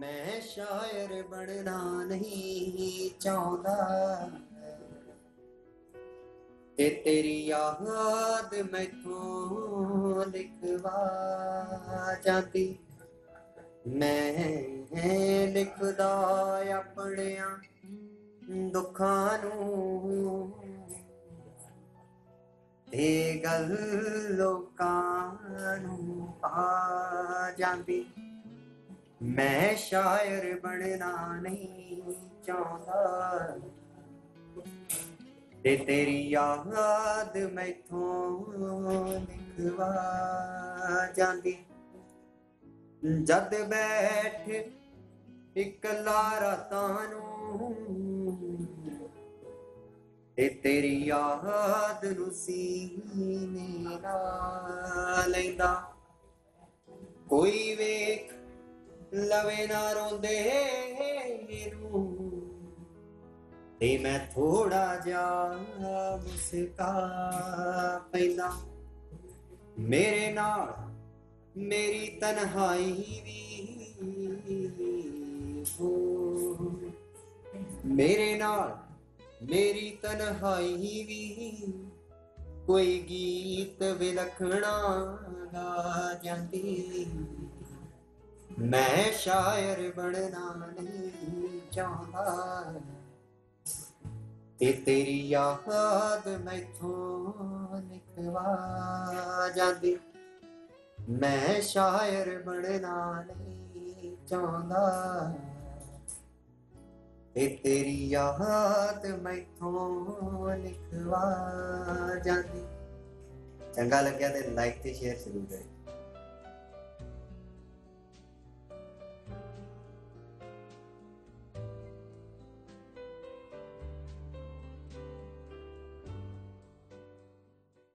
मैं शायर बनना नहीं चाहता, ते तेरी याद मैथों लिखवा जाती। मैं लिखदा अपने दुखां नूं, ते गल लोकां नूं आ जांदी। मैं शायर बनना नहीं चाहता, ते तेरी याद मैथों लिखवा जांदी। जद बैठ इकला रातानूं, ते तेरी याद नूं सीने नाल लैंदा। कोई वेख लवे ना रोंदे नूं, ते मैं थोड़ा जा मुस्का पैंदा। मेरे नाल मेरी तन्हाई वी हो, मेरे नाल मेरी तन्हाई भी कोई गीत विलखणा गा जांदी। मैं शायर बनना नहीं चाहता, ते तेरी याद मैथों लिखवा जांदी। मैं शायर बनना नहीं चाहता, ते तेरी याद मैथों लिखवा जांदी। चंगा लग्या तो लाइक ते शेयर जरूर करें।